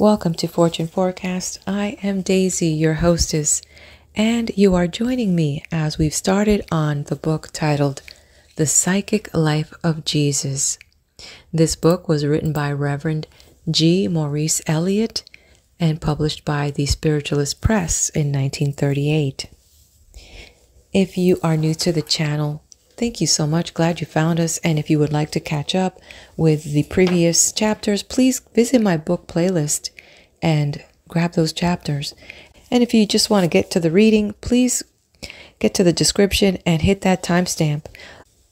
Welcome to Fortune Forecasts. I am Daisy, your hostess, and you are joining me as we've started on the book titled The Psychic Life of Jesus. This book was written by Reverend G. Maurice Elliott and published by the Spiritualist Press in 1938. If you are new to the channel, thank you so much. Glad you found us. And if you would like to catch up with the previous chapters, please visit my book playlist and grab those chapters. And if you just want to get to the reading, please get to the description and hit that timestamp.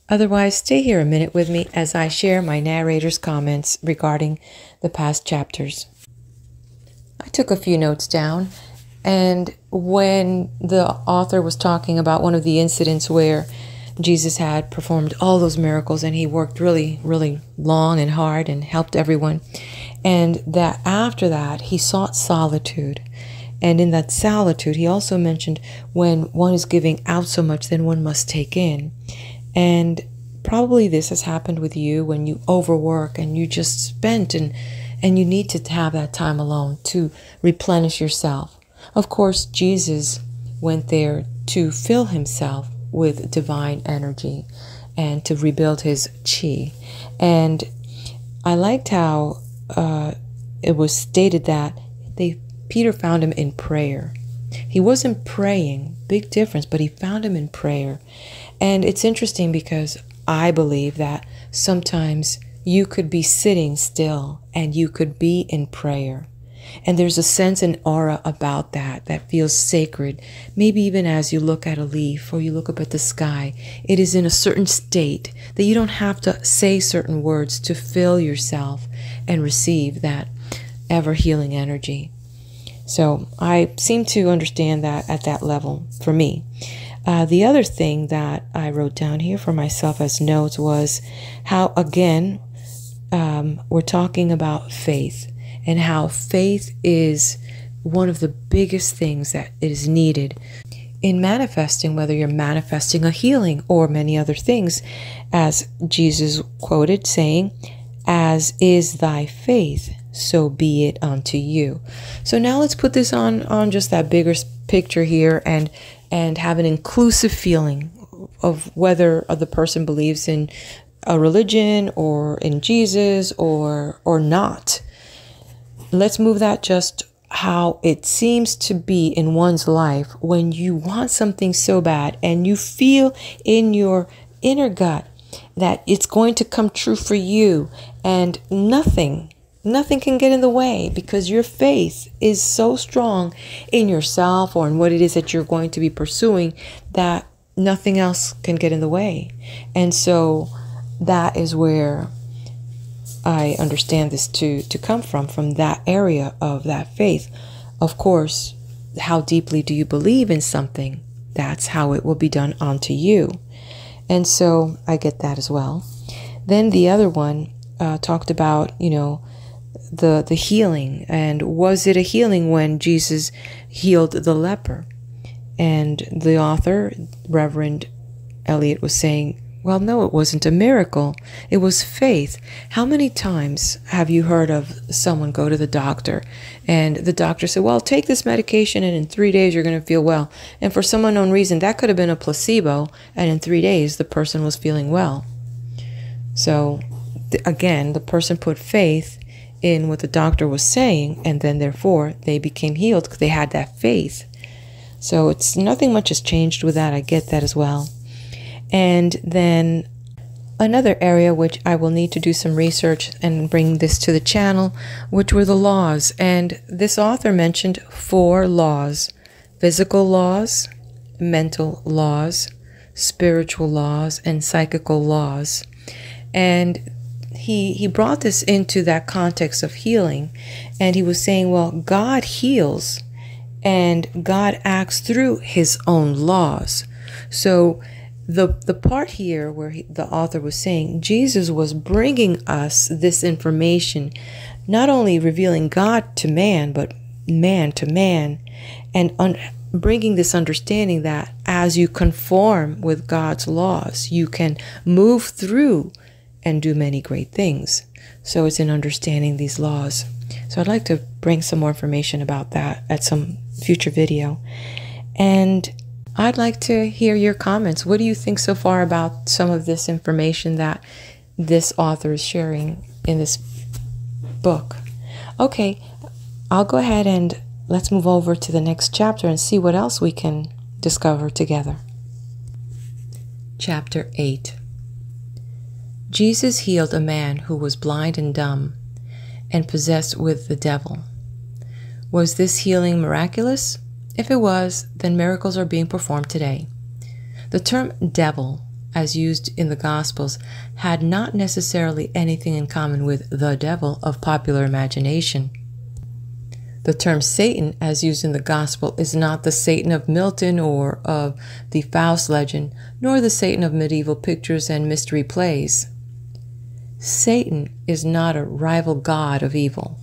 Otherwise, stay here a minute with me as I share my narrator's comments regarding the past chapters. I took a few notes down, and when the author was talking about one of the incidents where Jesus had performed all those miracles and he worked really long and hard and helped everyone, and that after that he sought solitude. And in that solitude, he also mentioned when one is giving out so much, then one must take in. And probably this has happened with you when you overwork and you just spent, and you need to have that time alone to replenish yourself. Of course, Jesus went there to fill himself with divine energy and to rebuild his chi. And I liked how it was stated that Peter found him in prayer. He wasn't praying, big difference, but he found him in prayer. And it's interesting because I believe that sometimes you could be sitting still and you could be in prayer. And there's a sense and aura about that that feels sacred. Maybe even as you look at a leaf or you look up at the sky, it is in a certain state that you don't have to say certain words to fill yourself and receive that ever-healing energy. So I seem to understand that at that level for me. The other thing that I wrote down here for myself as notes was how, again, we're talking about faith and how faith is one of the biggest things that is needed in manifesting, whether you're manifesting a healing or many other things, as Jesus quoted saying, "As is thy faith, so be it unto you." So now let's put this on just that bigger picture here and have an inclusive feeling of whether the person believes in a religion or in Jesus or not. Let's move that just how it seems to be in one's life when you want something so bad and you feel in your inner gut that it's going to come true for you, and nothing can get in the way because your faith is so strong in yourself or in what it is that you're going to be pursuing that nothing else can get in the way. And so that is where I understand this to come from that area of that faith. Of course, how deeply do you believe in something? That's how it will be done unto you. And so I get that as well. Then the other one talked about, you know, the healing, and was it a healing when Jesus healed the leper? And the author, Reverend Elliott, was saying, well, no, it wasn't a miracle. It was faith. How many times have you heard of someone go to the doctor and the doctor said, well, take this medication and in 3 days you're going to feel well. And for some unknown reason, that could have been a placebo, and in 3 days the person was feeling well. So again, the person put faith in what the doctor was saying, and then therefore they became healed because they had that faith. So it's nothing much has changed with that. I get that as well. And then another area which I will need to do some research and bring this to the channel, which were the laws. And this author mentioned 4 laws: physical laws, mental laws, spiritual laws, and psychical laws. And he brought this into that context of healing, and he was saying, well, God heals and God acts through his own laws. So the part here where the author was saying Jesus was bringing us this information, not only revealing God to man, but man to man, and bringing this understanding that as you conform with God's laws, you can move through and do many great things. So it's in understanding these laws. So I'd like to bring some more information about that at some future video. And I'd like to hear your comments. What do you think so far about some of this information that this author is sharing in this book? Okay, I'll go ahead and let's move over to the next chapter and see what else we can discover together. Chapter 8. Jesus healed a man who was blind and dumb and possessed with the devil. Was this healing miraculous? If it was, then miracles are being performed today. The term devil, as used in the Gospels, had not necessarily anything in common with the devil of popular imagination. The term Satan, as used in the Gospel, is not the Satan of Milton or of the Faust legend, nor the Satan of medieval pictures and mystery plays. Satan is not a rival god of evil,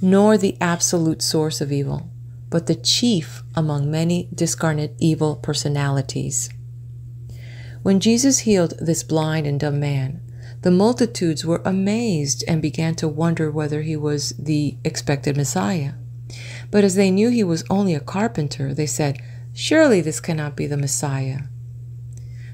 nor the absolute source of evil, but the chief among many discarnate evil personalities. When Jesus healed this blind and dumb man, the multitudes were amazed and began to wonder whether he was the expected Messiah. But as they knew he was only a carpenter, they said, "Surely this cannot be the Messiah."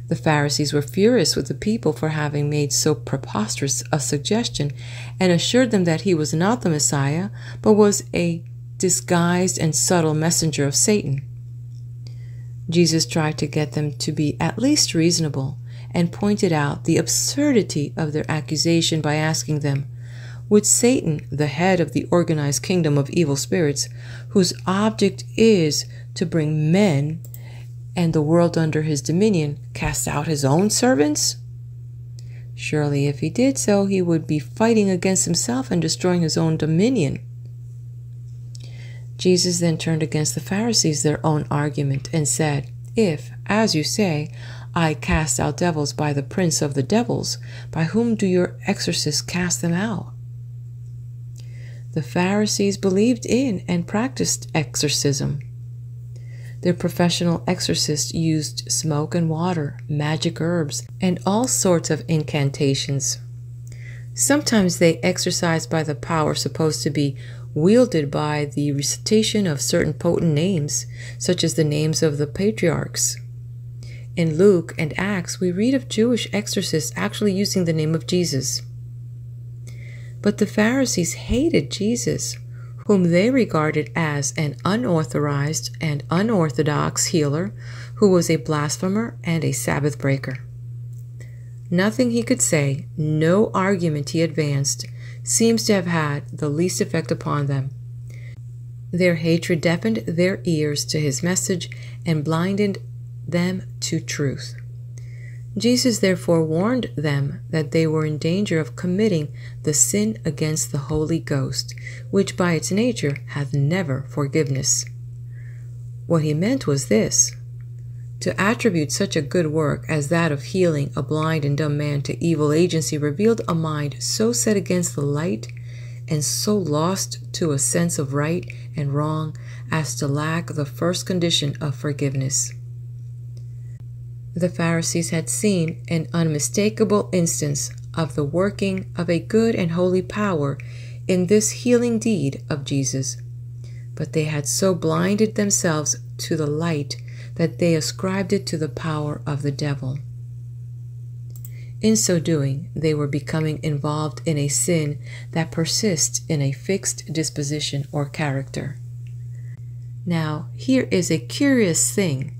The Pharisees were furious with the people for having made so preposterous a suggestion and assured them that he was not the Messiah, but was a disguised and subtle messenger of Satan. Jesus tried to get them to be at least reasonable and pointed out the absurdity of their accusation by asking them, would Satan, the head of the organized kingdom of evil spirits, whose object is to bring men and the world under his dominion, cast out his own servants? Surely if he did so, he would be fighting against himself and destroying his own dominion. Jesus then turned against the Pharisees their own argument and said, if, as you say, I cast out devils by the prince of the devils, by whom do your exorcists cast them out? The Pharisees believed in and practiced exorcism. Their professional exorcists used smoke and water, magic herbs, and all sorts of incantations. Sometimes they exorcised by the power supposed to be wielded by the recitation of certain potent names, such as the names of the patriarchs. In Luke and Acts, we read of Jewish exorcists actually using the name of Jesus. But the Pharisees hated Jesus, whom they regarded as an unauthorized and unorthodox healer who was a blasphemer and a Sabbath breaker. Nothing he could say, no argument he advanced, seems to have had the least effect upon them. Their hatred deafened their ears to his message and blinded them to truth. Jesus therefore warned them that they were in danger of committing the sin against the Holy Ghost, which by its nature hath never forgiveness. What he meant was this: to attribute such a good work as that of healing a blind and dumb man to evil agency revealed a mind so set against the light and so lost to a sense of right and wrong as to lack the first condition of forgiveness. The Pharisees had seen an unmistakable instance of the working of a good and holy power in this healing deed of Jesus, but they had so blinded themselves to the light that they ascribed it to the power of the devil. In so doing, they were becoming involved in a sin that persists in a fixed disposition or character. Now, here is a curious thing.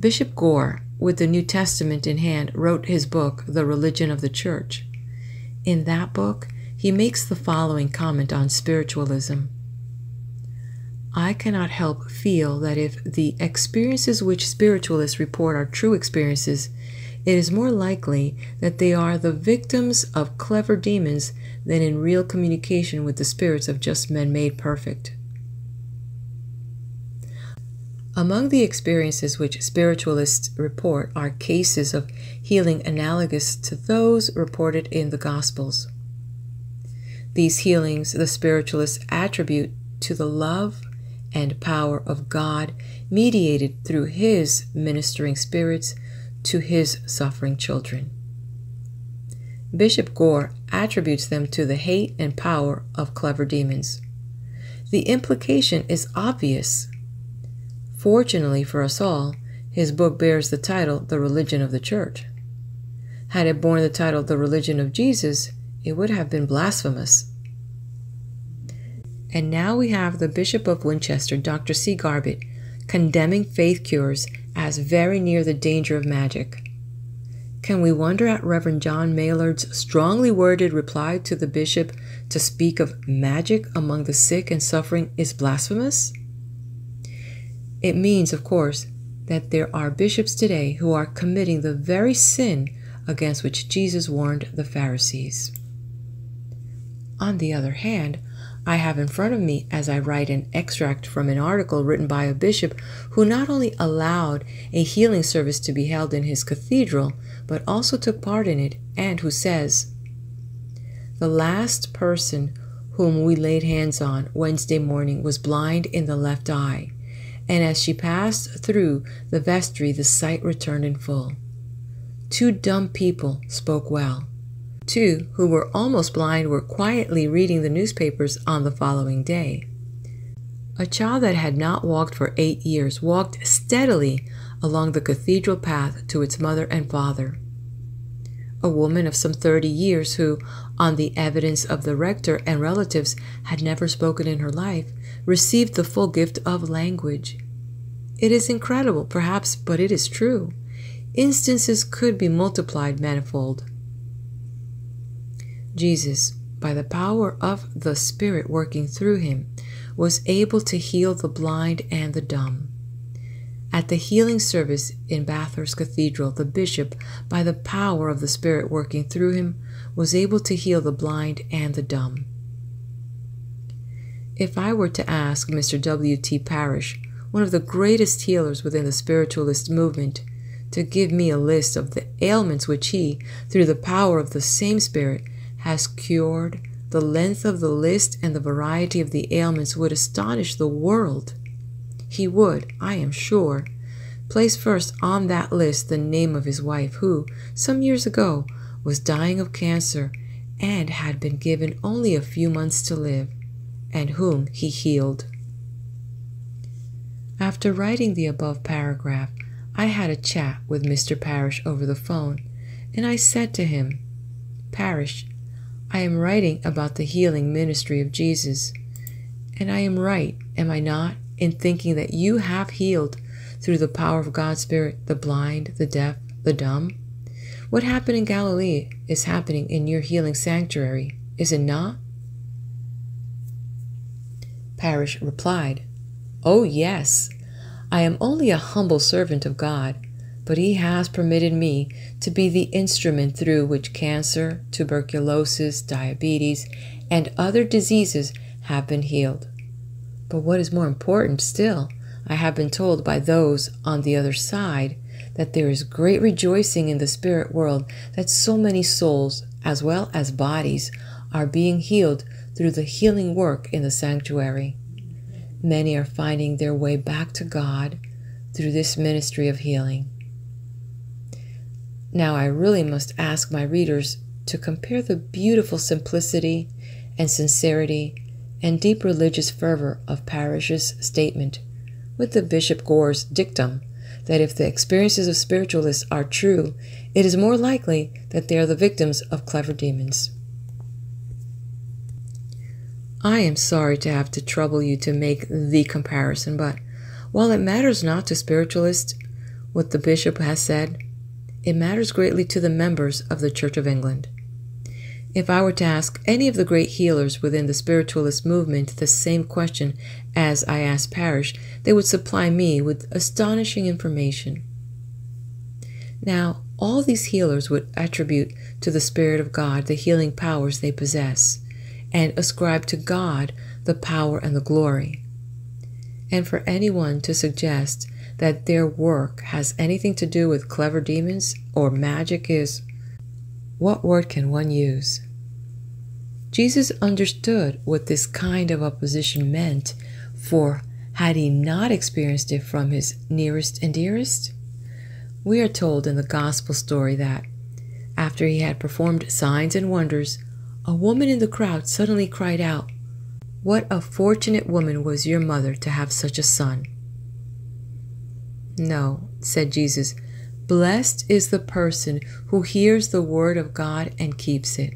Bishop Gore, with the New Testament in hand, wrote his book, The Religion of the Church. In that book, he makes the following comment on spiritualism. I cannot help feel that if the experiences which spiritualists report are true experiences, it is more likely that they are the victims of clever demons than in real communication with the spirits of just men made perfect. Among the experiences which spiritualists report are cases of healing analogous to those reported in the Gospels. These healings the spiritualists attribute to the love and power of God mediated through His ministering spirits to His suffering children. Bishop Gore attributes them to the hate and power of clever demons. The implication is obvious. Fortunately for us all, his book bears the title The Religion of the Church. Had it borne the title The Religion of Jesus, it would have been blasphemous. And now we have the Bishop of Winchester, Dr. C. Garbett, condemning faith cures as very near the danger of magic. Can we wonder at Reverend John Maillard's strongly worded reply to the bishop to speak of magic among the sick and suffering is blasphemous? It means, of course, that there are bishops today who are committing the very sin against which Jesus warned the Pharisees. On the other hand, I have in front of me, as I write, an extract from an article written by a bishop who not only allowed a healing service to be held in his cathedral, but also took part in it, and who says, "The last person whom we laid hands on Wednesday morning was blind in the left eye, and as she passed through the vestry, the sight returned in full. 2 dumb people spoke well. 2 who were almost blind were quietly reading the newspapers on the following day. A child that had not walked for 8 years walked steadily along the cathedral path to its mother and father. A woman of some 30 years who, on the evidence of the rector and relatives, had never spoken in her life, received the full gift of language. It is incredible, perhaps, but it is true. Instances could be multiplied manifold." Jesus, by the power of the Spirit working through him, was able to heal the blind and the dumb. At the healing service in Bathurst Cathedral, the bishop, by the power of the Spirit working through him, was able to heal the blind and the dumb. If I were to ask Mr. W.T. Parrish, one of the greatest healers within the spiritualist movement, to give me a list of the ailments which he, through the power of the same Spirit, has cured, the length of the list and the variety of the ailments would astonish the world. He would, I am sure, place first on that list the name of his wife, who, some years ago, was dying of cancer and had been given only a few months to live, and whom he healed. After writing the above paragraph, I had a chat with Mr. Parrish over the phone, and I said to him, "Parrish, I am writing about the healing ministry of Jesus, and I am right, am I not, in thinking that you have healed, through the power of God's Spirit, the blind, the deaf, the dumb? What happened in Galilee is happening in your healing sanctuary, is it not?" Parrish replied, "Oh yes. I am only a humble servant of God, but he has permitted me to be the instrument through which cancer, tuberculosis, diabetes, and other diseases have been healed. But what is more important still, I have been told by those on the other side that there is great rejoicing in the spirit world that so many souls, as well as bodies, are being healed through the healing work in the sanctuary. Many are finding their way back to God through this ministry of healing." Now I really must ask my readers to compare the beautiful simplicity and sincerity and deep religious fervor of Parrish's statement with the Bishop Gore's dictum that if the experiences of spiritualists are true, it is more likely that they are the victims of clever demons. I am sorry to have to trouble you to make the comparison, but while it matters not to spiritualists what the bishop has said, it matters greatly to the members of the Church of England. If I were to ask any of the great healers within the spiritualist movement the same question as I asked Parrish, they would supply me with astonishing information. Now, all these healers would attribute to the Spirit of God the healing powers they possess, and ascribe to God the power and the glory. And for anyone to suggest that their work has anything to do with clever demons or magic is, what word can one use? Jesus understood what this kind of opposition meant, for had he not experienced it from his nearest and dearest? We are told in the gospel story that, after he had performed signs and wonders, a woman in the crowd suddenly cried out, What a fortunate woman was your mother to have such a son. No, said Jesus, blessed is the person who hears the word of God and keeps it.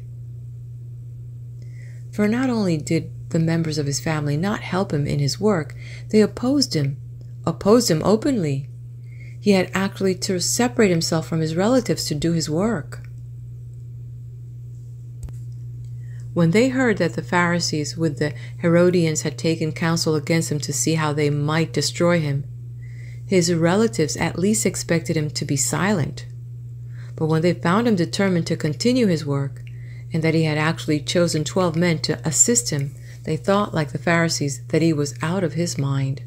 For not only did the members of his family not help him in his work, they opposed him openly. He had actually to separate himself from his relatives to do his work. When they heard that the Pharisees with the Herodians had taken counsel against him to see how they might destroy him, his relatives at least expected him to be silent. But when they found him determined to continue his work, and that he had actually chosen 12 men to assist him, they thought, like the Pharisees, that he was out of his mind.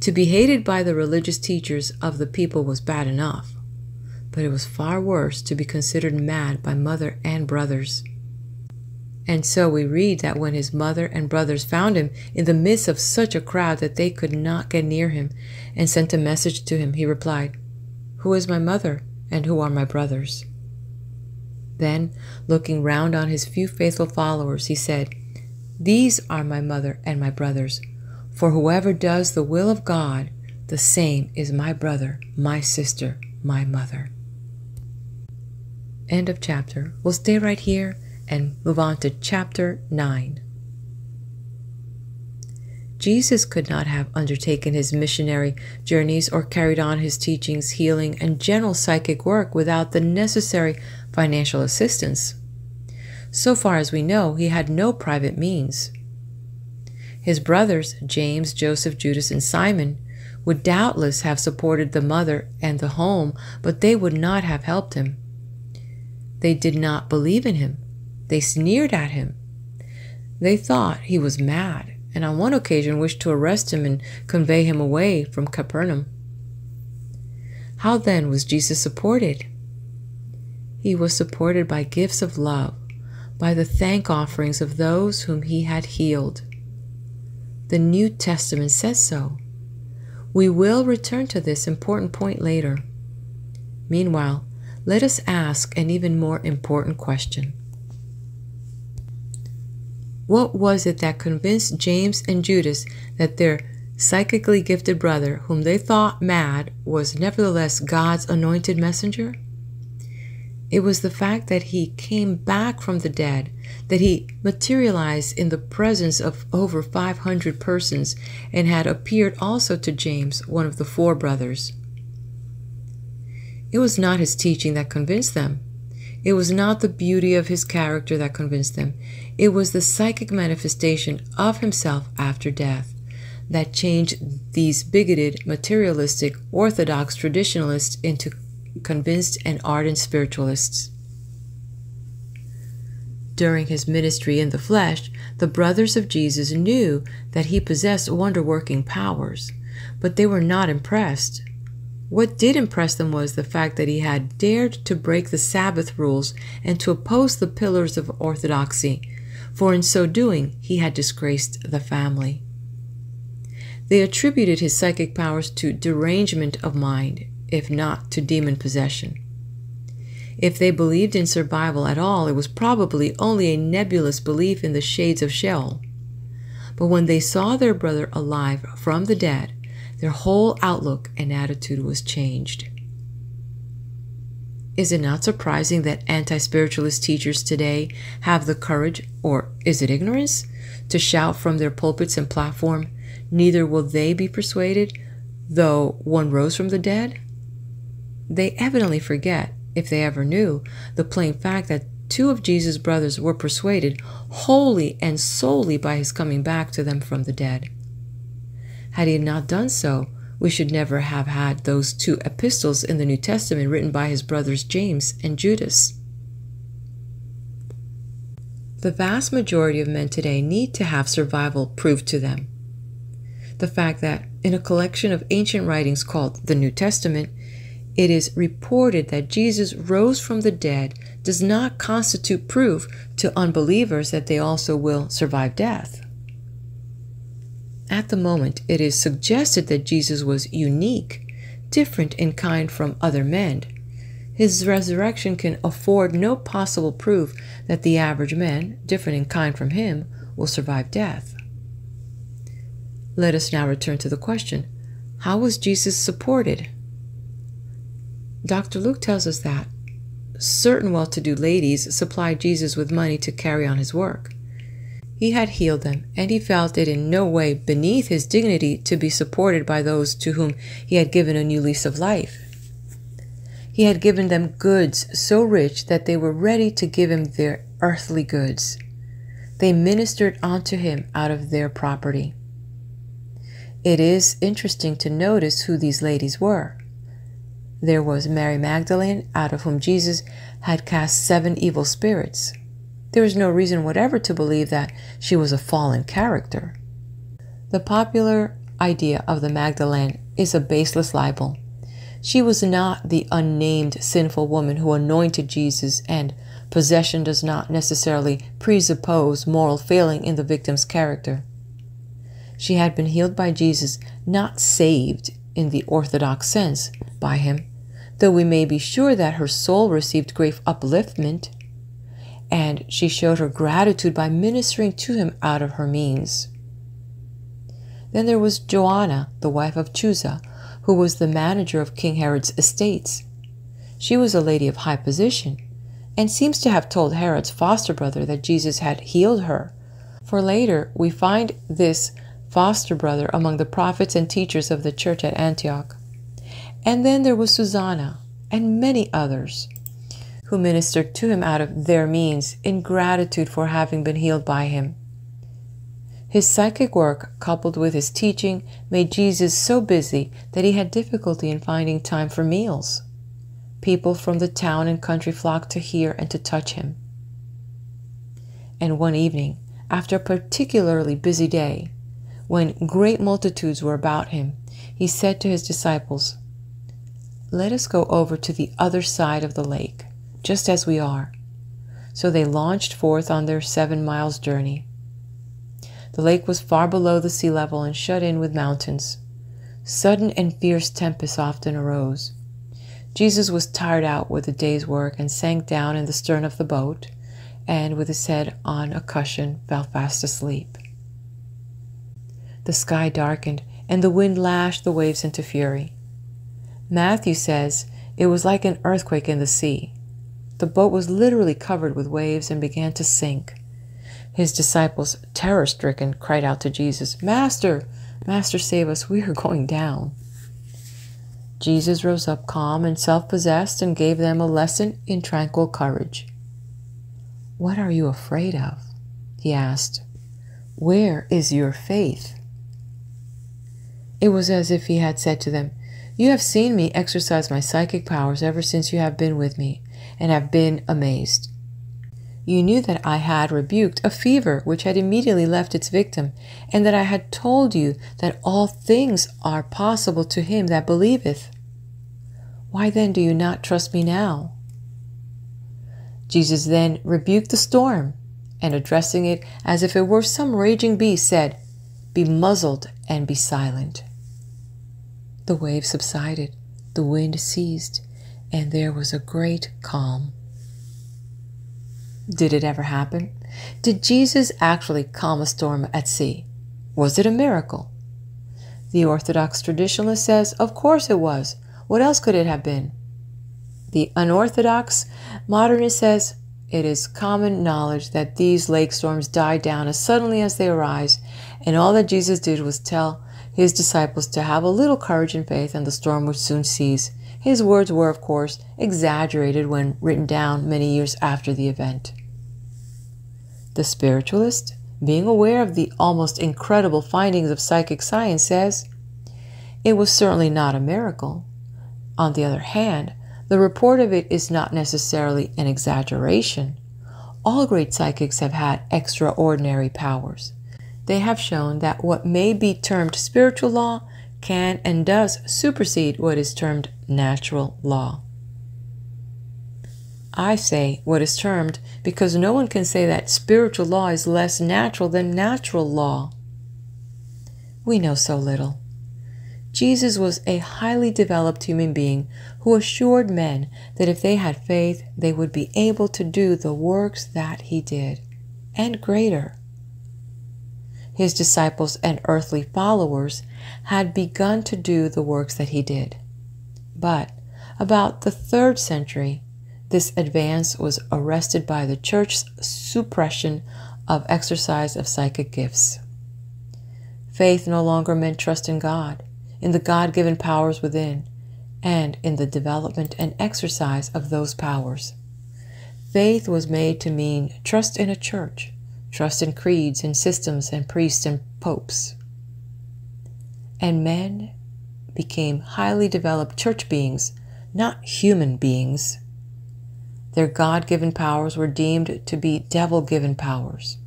To be hated by the religious teachers of the people was bad enough, but it was far worse to be considered mad by mother and brothers. And so we read that when his mother and brothers found him in the midst of such a crowd that they could not get near him and sent a message to him, he replied, "Who is my mother and who are my brothers?" Then, looking round on his few faithful followers, he said, "These are my mother and my brothers, for whoever does the will of God, the same is my brother, my sister, my mother." End of chapter. We'll stay right here and move on to chapter 9. Jesus could not have undertaken his missionary journeys or carried on his teachings, healing, and general psychic work without the necessary financial assistance. So far as we know, he had no private means. His brothers, James, Joseph, Judas, and Simon, would doubtless have supported the mother and the home, but they would not have helped him. They did not believe in him. They sneered at him. They thought he was mad, and on one occasion wished to arrest him and convey him away from Capernaum. How then was Jesus supported? He was supported by gifts of love, by the thank offerings of those whom he had healed. The New Testament says so. We will return to this important point later. Meanwhile, let us ask an even more important question. What was it that convinced James and Judas that their psychically gifted brother, whom they thought mad, was nevertheless God's anointed messenger? It was the fact that he came back from the dead, that he materialized in the presence of over 500 persons, and had appeared also to James, one of the four brothers. It was not his teaching that convinced them. It was not the beauty of his character that convinced them. It was the psychic manifestation of himself after death that changed these bigoted, materialistic, orthodox traditionalists into convinced and ardent spiritualists. During his ministry in the flesh, the brothers of Jesus knew that he possessed wonder-working powers, but they were not impressed. What did impress them was the fact that he had dared to break the Sabbath rules and to oppose the pillars of orthodoxy, for in so doing he had disgraced the family. They attributed his psychic powers to derangement of mind, if not to demon possession. If they believed in survival at all, it was probably only a nebulous belief in the shades of Sheol. But when they saw their brother alive from the dead, their whole outlook and attitude was changed. Is it not surprising that anti-spiritualist teachers today have the courage, or is it ignorance, to shout from their pulpits and platform, "Neither will they be persuaded, though one rose from the dead"? They evidently forget, if they ever knew, the plain fact that two of Jesus' brothers were persuaded wholly and solely by his coming back to them from the dead. Had he not done so, we should never have had those two epistles in the New Testament written by his brothers James and Judas. The vast majority of men today need to have survival proved to them. The fact that in a collection of ancient writings called the New Testament, it is reported that Jesus rose from the dead does not constitute proof to unbelievers that they also will survive death. At the moment, it is suggested that Jesus was unique, different in kind from other men. His resurrection can afford no possible proof that the average man, different in kind from him, will survive death. Let us now return to the question, how was Jesus supported? Dr. Luke tells us that certain well-to-do ladies supplied Jesus with money to carry on his work. He had healed them, and he felt it in no way beneath his dignity to be supported by those to whom he had given a new lease of life. He had given them goods so rich that they were ready to give him their earthly goods. They ministered unto him out of their property. It is interesting to notice who these ladies were. There was Mary Magdalene, out of whom Jesus had cast 7 evil spirits. There is no reason whatever to believe that she was a fallen character. The popular idea of the Magdalene is a baseless libel. She was not the unnamed sinful woman who anointed Jesus, and possession does not necessarily presuppose moral failing in the victim's character. She had been healed by Jesus, not saved in the orthodox sense by him, though we may be sure that her soul received great upliftment, and she showed her gratitude by ministering to him out of her means. Then there was Joanna, the wife of Chusa, who was the manager of King Herod's estates. She was a lady of high position, and seems to have told Herod's foster brother that Jesus had healed her, for later we find this foster brother among the prophets and teachers of the church at Antioch. And then there was Susanna, and many others, who ministered to him out of their means in gratitude for having been healed by him. His psychic work, coupled with his teaching, made Jesus so busy that he had difficulty in finding time for meals. People from the town and country flocked to hear and to touch him. And one evening, after a particularly busy day, when great multitudes were about him, he said to his disciples, "Let us go over to the other side of the lake, just as we are." So they launched forth on their 7 miles journey. The lake was far below the sea level and shut in with mountains. Sudden and fierce tempests often arose. Jesus was tired out with the day's work and sank down in the stern of the boat, and with his head on a cushion fell fast asleep. The sky darkened, and the wind lashed the waves into fury. Matthew says it was like an earthquake in the sea. The boat was literally covered with waves and began to sink. His disciples, terror-stricken, cried out to Jesus, "Master, Master, save us, we are going down." Jesus rose up calm and self-possessed and gave them a lesson in tranquil courage. "What are you afraid of?" he asked. "Where is your faith?" It was as if he had said to them, "You have seen me exercise my psychic powers ever since you have been with me, and have been amazed. You knew that I had rebuked a fever which had immediately left its victim, and that I had told you that all things are possible to him that believeth. Why then do you not trust me now?" Jesus then rebuked the storm, and addressing it as if it were some raging beast, said, "Be muzzled and be silent." The waves subsided, the wind ceased, and there was a great calm. Did it ever happen? Did Jesus actually calm a storm at sea? Was it a miracle? The Orthodox traditionalist says, of course it was. What else could it have been? The unorthodox modernist says, it is common knowledge that these lake storms die down as suddenly as they arise, and all that Jesus did was tell his disciples to have a little courage and faith, and the storm would soon cease. His words were, of course, exaggerated when written down many years after the event. The spiritualist, being aware of the almost incredible findings of psychic science, says, it was certainly not a miracle. On the other hand, the report of it is not necessarily an exaggeration. All great psychics have had extraordinary powers. They have shown that what may be termed spiritual law can and does supersede what is termed natural law. I say what is termed because no one can say that spiritual law is less natural than natural law. We know so little. Jesus was a highly developed human being who assured men that if they had faith, they would be able to do the works that he did, and greater. his disciples and earthly followers had begun to do the works that he did. But about the 3rd century, this advance was arrested by the church's suppression of exercise of psychic gifts. Faith no longer meant trust in God, in the God-given powers within, and in the development and exercise of those powers. Faith was made to mean trust in a church, trust in creeds and systems and priests and popes. And men became highly developed church beings, not human beings. Their God-given powers were deemed to be devil-given powers,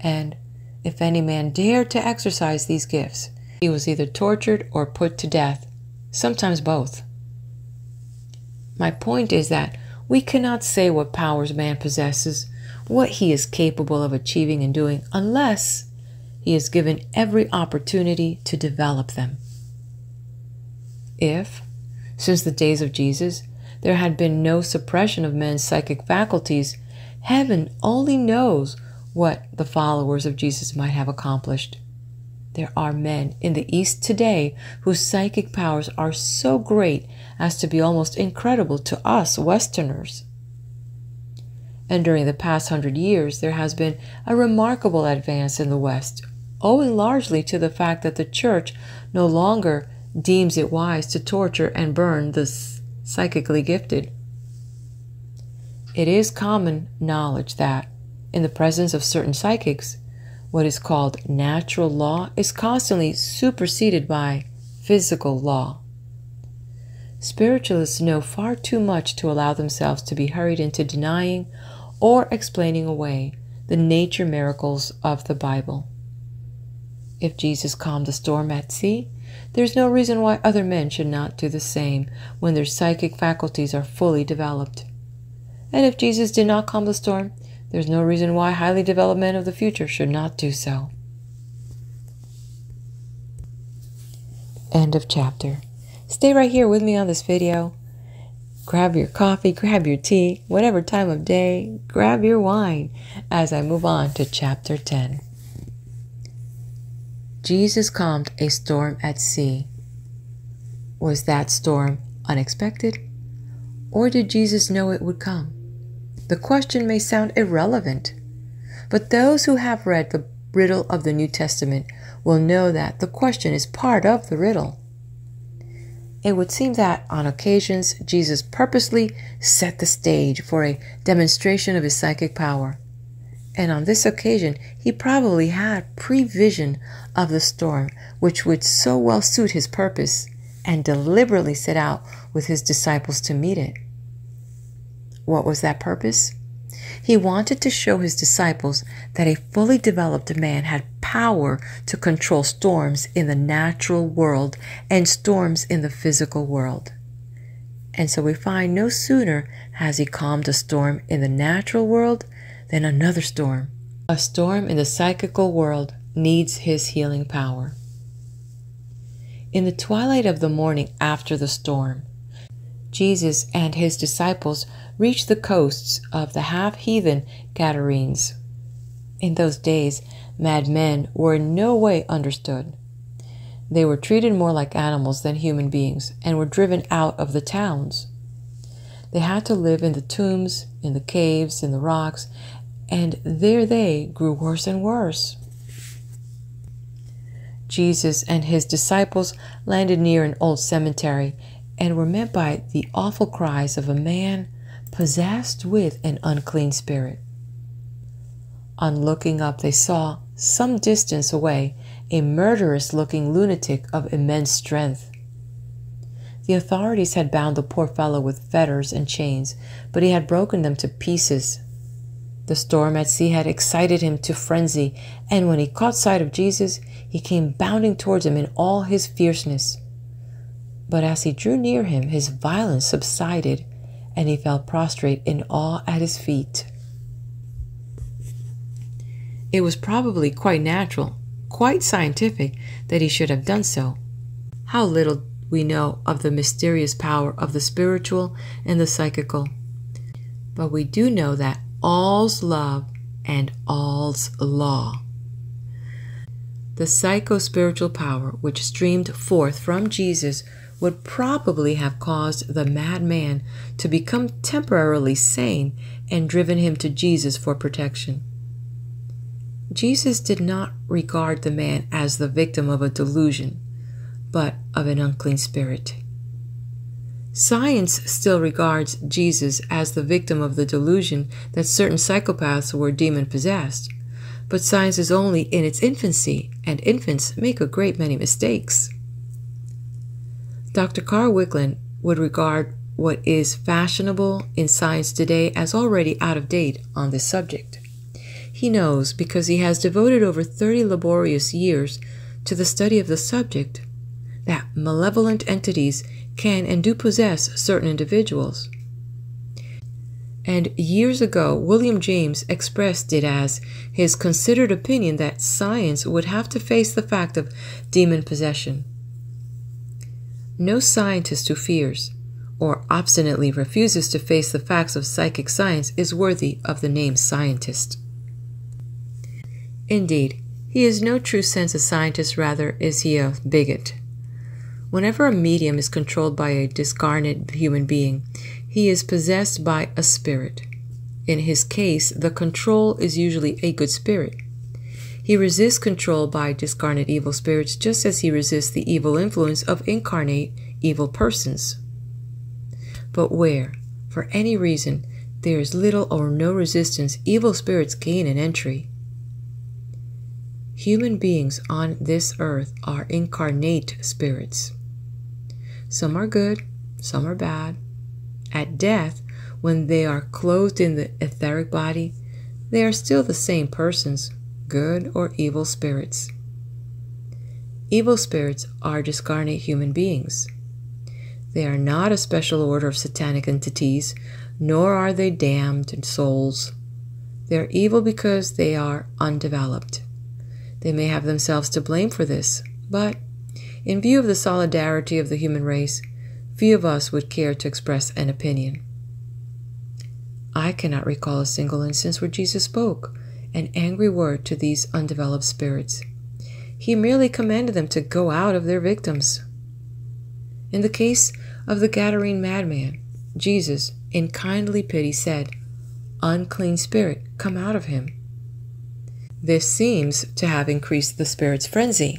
and if any man dared to exercise these gifts, he was either tortured or put to death, sometimes both. My point is that we cannot say what powers man possesses, what he is capable of achieving and doing, unless he is given every opportunity to develop them. If, since the days of Jesus, there had been no suppression of men's psychic faculties, heaven only knows what the followers of Jesus might have accomplished. There are men in the East today whose psychic powers are so great as to be almost incredible to us Westerners. And during the past 100 years, there has been a remarkable advance in the West, owing largely to the fact that the Church no longer deems it wise to torture and burn the psychically gifted. It is common knowledge that, in the presence of certain psychics, what is called natural law is constantly superseded by physical law. Spiritualists know far too much to allow themselves to be hurried into denying or explaining away the nature miracles of the Bible. If Jesus calmed the storm at sea, there's no reason why other men should not do the same when their psychic faculties are fully developed. And if Jesus did not calm the storm, there's no reason why highly developed men of the future should not do so. End of chapter. Stay right here with me on this video. Grab your coffee, grab your tea, whatever time of day, grab your wine as I move on to chapter 10. Jesus calmed a storm at sea. Was that storm unexpected? Or did Jesus know it would come? The question may sound irrelevant, but those who have read the riddle of the New Testament will know that the question is part of the riddle. It would seem that, on occasions, Jesus purposely set the stage for a demonstration of his psychic power. And on this occasion, he probably had prevision of the storm, which would so well suit his purpose, and deliberately set out with his disciples to meet it. What was that purpose? He wanted to show his disciples that a fully developed man had power to control storms in the natural world and storms in the physical world. And so we find no sooner has he calmed a storm in the natural world than another storm. A storm in the psychical world needs his healing power. In the twilight of the morning after the storm, Jesus and his disciples reached the coasts of the half-heathen Gadarenes. In those days, madmen were in no way understood. They were treated more like animals than human beings and were driven out of the towns. They had to live in the tombs, in the caves, in the rocks, and there they grew worse and worse. Jesus and his disciples landed near an old cemetery and were met by the awful cries of a man possessed with an unclean spirit. On looking up, they saw, some distance away, a murderous-looking lunatic of immense strength. The authorities had bound the poor fellow with fetters and chains, but he had broken them to pieces. The storm at sea had excited him to frenzy, and when he caught sight of Jesus, he came bounding towards him in all his fierceness. But as he drew near him, his violence subsided, and he fell prostrate in awe at his feet. It was probably quite natural, quite scientific, that he should have done so. How little we know of the mysterious power of the spiritual and the psychical. But we do know that all's love and all's law. The psycho-spiritual power which streamed forth from Jesus would probably have caused the madman to become temporarily sane and driven him to Jesus for protection. Jesus did not regard the man as the victim of a delusion, but of an unclean spirit. Science still regards Jesus as the victim of the delusion that certain psychopaths were demon-possessed, but science is only in its infancy, and infants make a great many mistakes. Dr. Carl Wickland would regard what is fashionable in science today as already out of date on this subject. He knows because he has devoted over 30 laborious years to the study of the subject that malevolent entities can and do possess certain individuals. And years ago, William James expressed it as his considered opinion that science would have to face the fact of demon possession. No scientist who fears or obstinately refuses to face the facts of psychic science is worthy of the name scientist. Indeed, he is no true sense a scientist, rather is he a bigot. Whenever a medium is controlled by a discarnate human being, he is possessed by a spirit. In his case, the control is usually a good spirit. He resists control by discarnate evil spirits just as he resists the evil influence of incarnate evil persons. But where, for any reason, there is little or no resistance, evil spirits gain an entry. Human beings on this earth are incarnate spirits. Some are good, some are bad. At death, when they are clothed in the etheric body, they are still the same persons, good or evil spirits. Evil spirits are discarnate human beings. They are not a special order of satanic entities, nor are they damned souls. They are evil because they are undeveloped. They may have themselves to blame for this, but in view of the solidarity of the human race, few of us would care to express an opinion. I cannot recall a single instance where Jesus spoke an angry word to these undeveloped spirits. He merely commanded them to go out of their victims. In the case of the Gadarene madman, Jesus, in kindly pity, said, "Unclean spirit, come out of him." This seems to have increased the spirit's frenzy.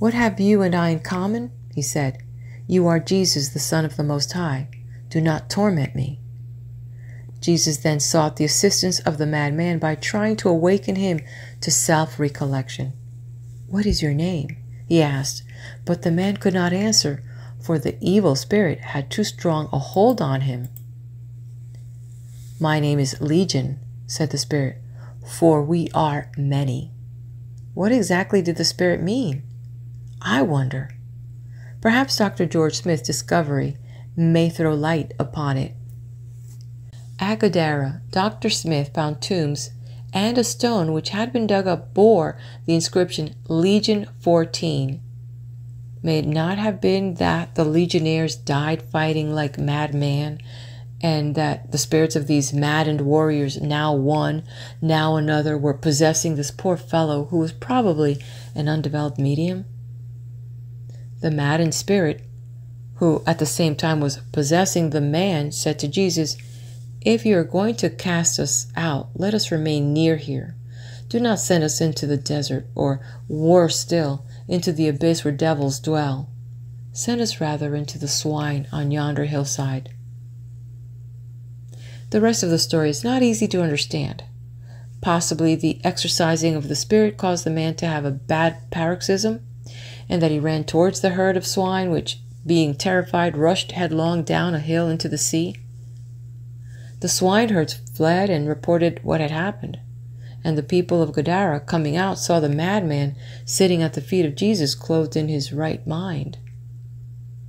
"What have you and I in common?" he said. "You are Jesus, the Son of the Most High. Do not torment me." Jesus then sought the assistance of the madman by trying to awaken him to self-recollection. "What is your name?" he asked, but the man could not answer, for the evil spirit had too strong a hold on him. "My name is Legion," said the spirit, "for we are many." What exactly did the spirit mean? I wonder. Perhaps Dr. George Smith's discovery may throw light upon it. At Gadara, Dr. Smith found tombs, and a stone which had been dug up bore the inscription Legion 14. May it not have been that the legionnaires died fighting like madmen, and that the spirits of these maddened warriors, now one, now another, were possessing this poor fellow who was probably an undeveloped medium? The maddened spirit, who at the same time was possessing the man, said to Jesus, "If you are going to cast us out, let us remain near here. Do not send us into the desert, or worse still, into the abyss where devils dwell. Send us rather into the swine on yonder hillside." The rest of the story is not easy to understand. Possibly the exorcising of the spirit caused the man to have a bad paroxysm, and that he ran towards the herd of swine, which, being terrified, rushed headlong down a hill into the sea. The swineherds fled and reported what had happened, and the people of Gadara, coming out, saw the madman sitting at the feet of Jesus, clothed in his right mind.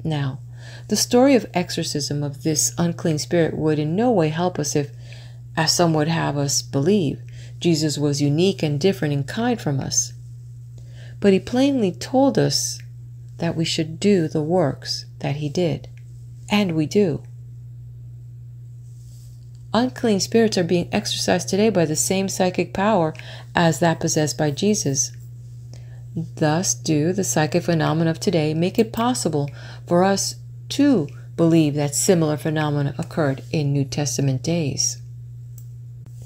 Now, the story of exorcism of this unclean spirit would in no way help us if, as some would have us believe, Jesus was unique and different in kind from us. But he plainly told us that we should do the works that he did, and we do. Unclean spirits are being exorcised today by the same psychic power as that possessed by Jesus, Thus do the psychic phenomena of today make it possible for us to believe that similar phenomena occurred in New Testament days.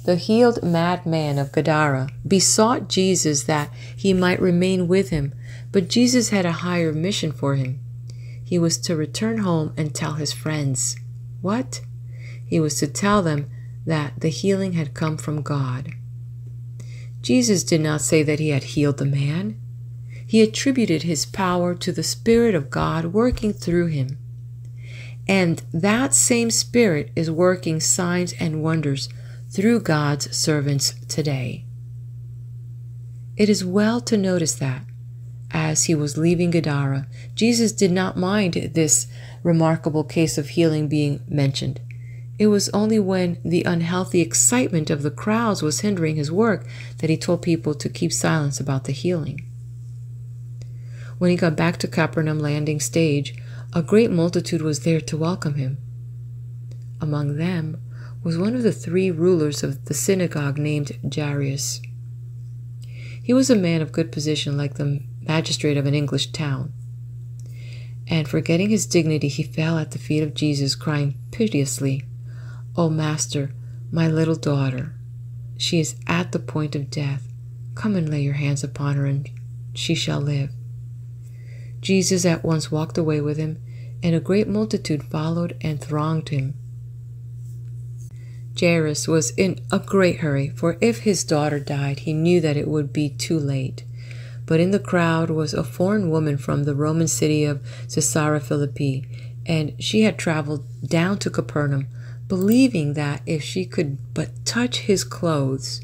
The healed madman of Gadara besought Jesus that he might remain with him, but Jesus had a higher mission for him. He was to return home and tell his friends. What? He was to tell them that the healing had come from God. Jesus did not say that he had healed the man. He attributed his power to the Spirit of God working through him. And that same Spirit is working signs and wonders through God's servants today. It is well to notice that, as he was leaving Gadara, Jesus did not mind this remarkable case of healing being mentioned. It was only when the unhealthy excitement of the crowds was hindering his work that he told people to keep silence about the healing. When he got back to Capernaum landing stage, a great multitude was there to welcome him. Among them was one of the three rulers of the synagogue named Jairus. He was a man of good position, like the magistrate of an English town. And forgetting his dignity, he fell at the feet of Jesus, crying piteously, "O Master, my little daughter, she is at the point of death. Come and lay your hands upon her, and she shall live." Jesus at once walked away with him, and a great multitude followed and thronged him. Jairus was in a great hurry, for if his daughter died, he knew that it would be too late. But in the crowd was a foreign woman from the Roman city of Caesarea Philippi, and she had traveled down to Capernaum, believing that if she could but touch his clothes,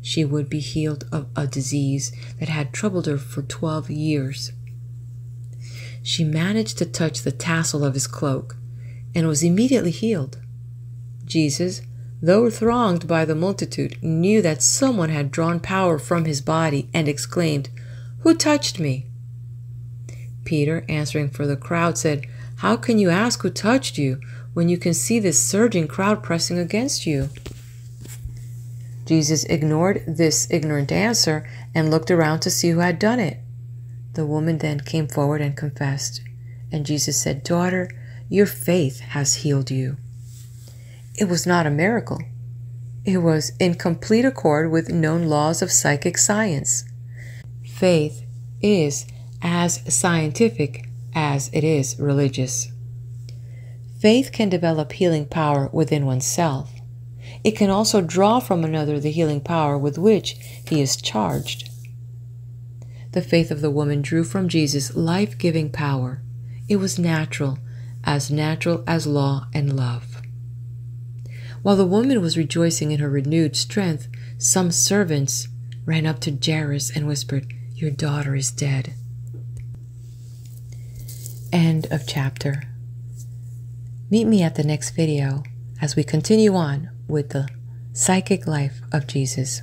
she would be healed of a disease that had troubled her for 12 years. She managed to touch the tassel of his cloak and was immediately healed. Jesus, though thronged by the multitude, knew that someone had drawn power from his body and exclaimed, "Who touched me?" Peter, answering for the crowd, said, "How can you ask who touched you when you can see this surging crowd pressing against you?" Jesus ignored this ignorant answer and looked around to see who had done it. The woman then came forward and confessed, and Jesus said, "Daughter, your faith has healed you." It was not a miracle. It was in complete accord with known laws of psychic science. Faith is as scientific as it is religious. Faith can develop healing power within oneself. It can also draw from another the healing power with which he is charged. The faith of the woman drew from Jesus life-giving power. It was natural as law and love. While the woman was rejoicing in her renewed strength, some servants ran up to Jairus and whispered, "Your daughter is dead." End of chapter. Meet me at the next video as we continue on with the psychic life of Jesus.